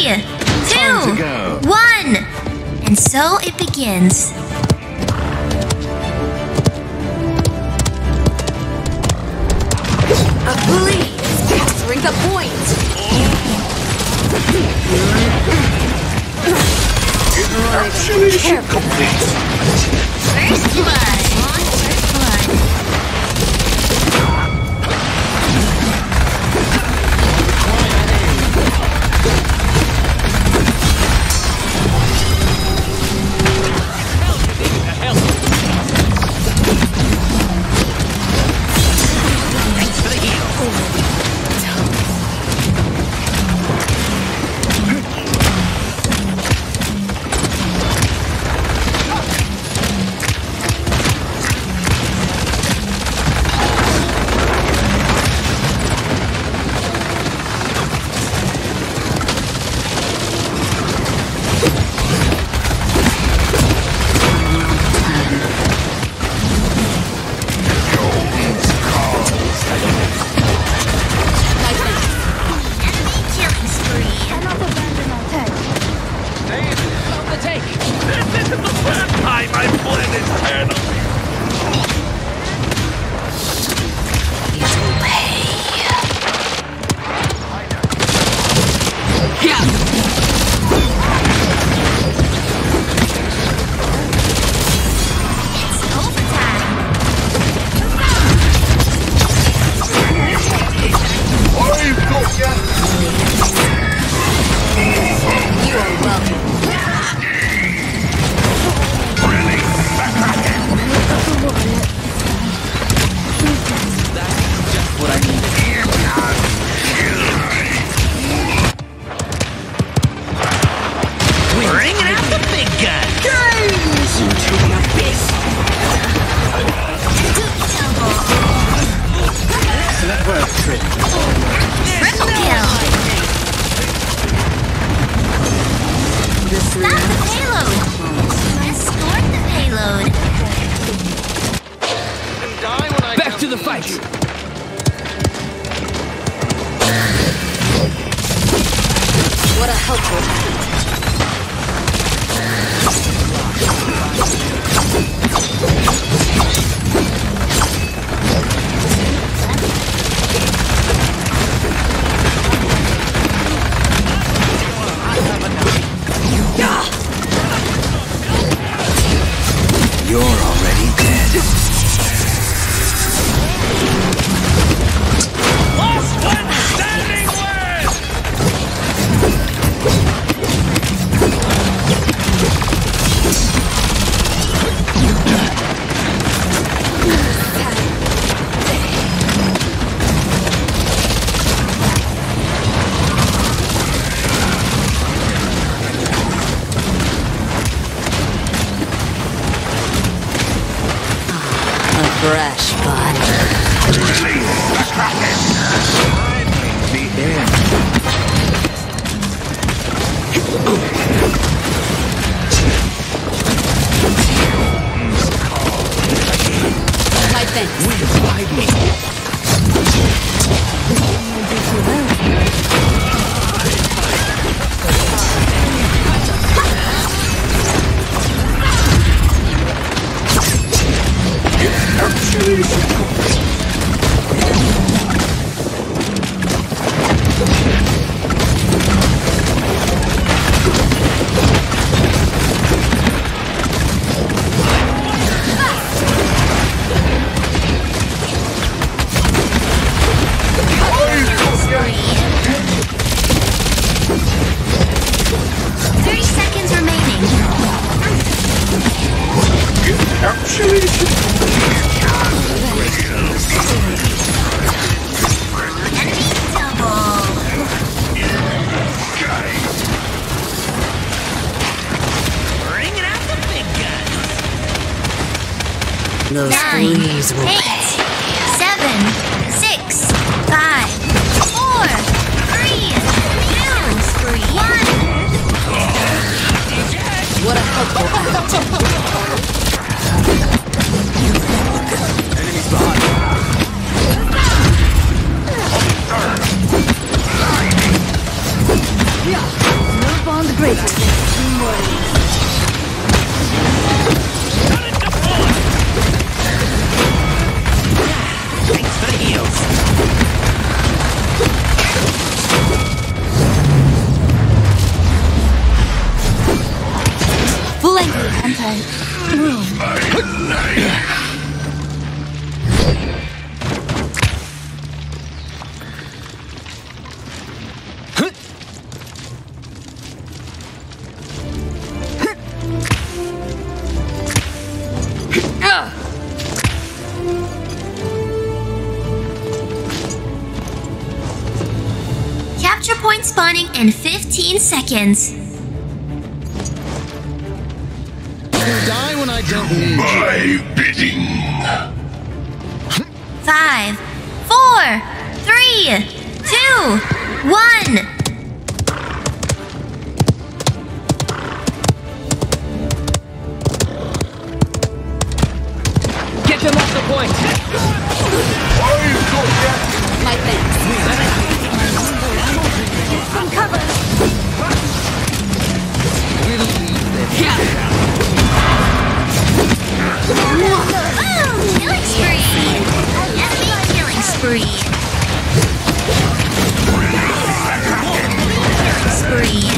3, 2, 1, and so it begins. A bully is capturing the point. Capture complete. First blood. On first blood. Yeah. I move. Capture point spawning in 15 seconds. My bidding. 5, 4, 3, 2, 1. Get them off the point. My thanks. From cover. We'll leave them. Yeah. Ooh, killing spree! Enemy killing spree! Killing spree!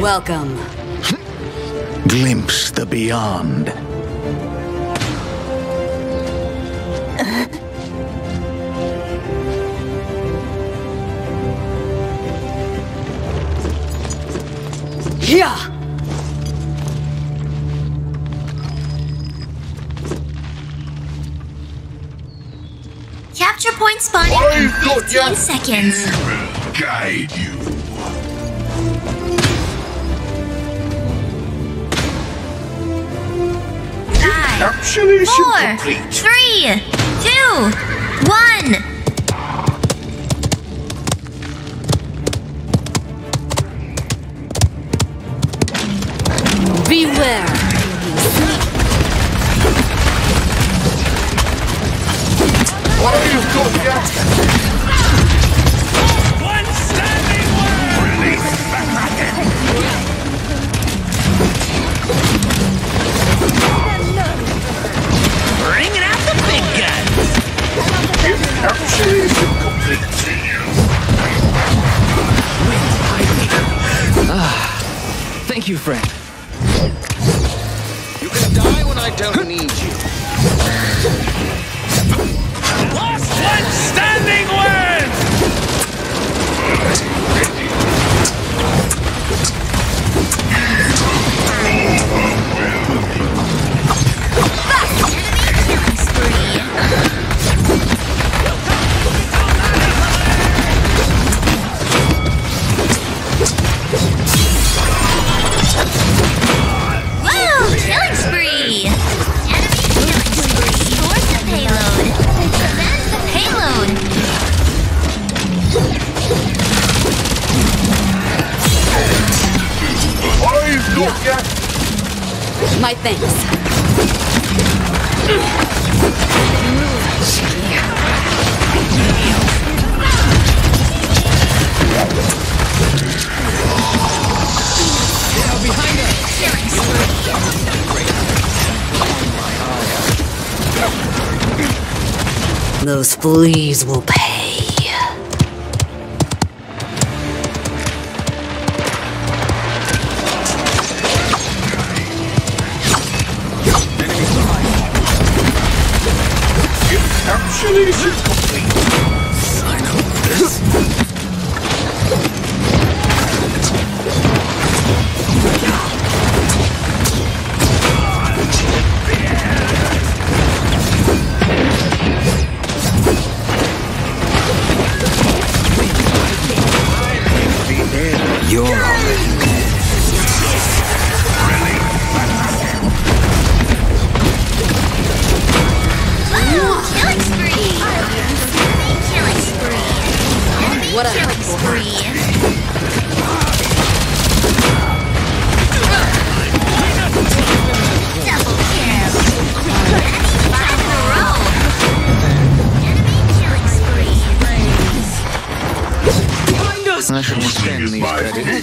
Welcome. Glimpse the beyond. here! Capture point spawning in 15 seconds. He will guide you. Capture 4, 3, 2, 1. Beware! What have you got yet? One standing word! Release the Kraken! Bringing out the big guns! It's actually complete to you. Thank you, friend. I don't need you. Last one standing word! Whoa! Killing spree! My thanks. Behind us. Those fleas will pay.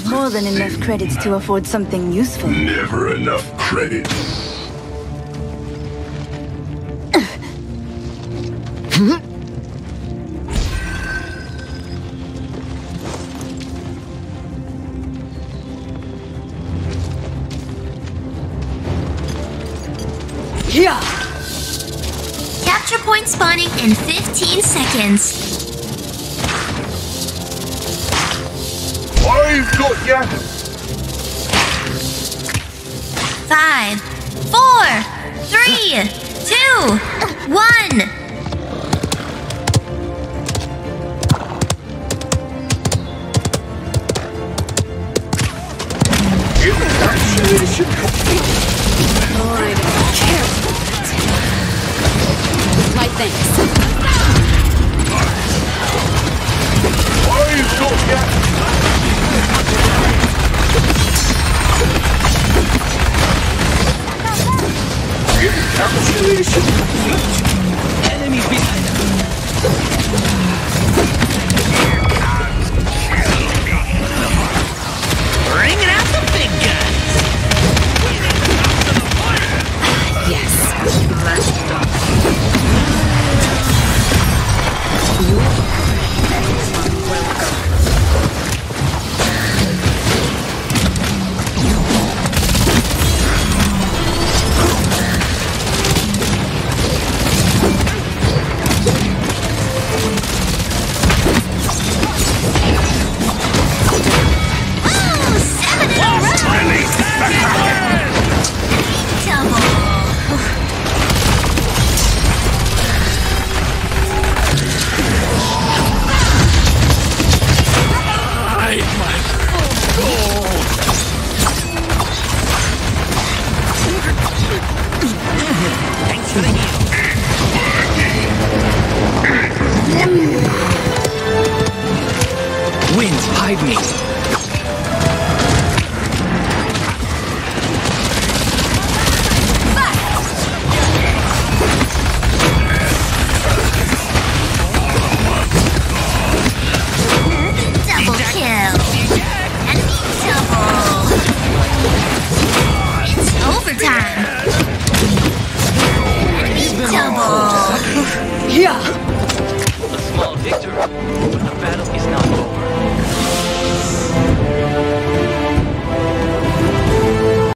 More than enough credits to afford something useful. Never enough credits. Yeah. Capture point spawning in 15 seconds. I've got ya! 5, 4, 3, 2, 1! victor, but the battle is not over.